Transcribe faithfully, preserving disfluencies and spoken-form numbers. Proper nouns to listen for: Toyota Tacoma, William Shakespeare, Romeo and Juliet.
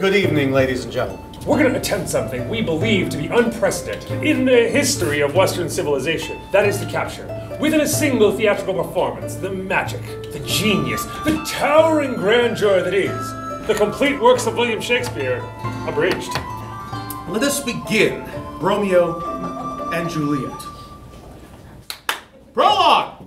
Good evening, ladies and gentlemen. We're going to attempt something we believe to be unprecedented in the history of Western civilization. That is to capture, within a single theatrical performance, the magic, the genius, the towering grandeur that is the complete works of William Shakespeare, abridged. Let us begin Romeo and Juliet. Prologue!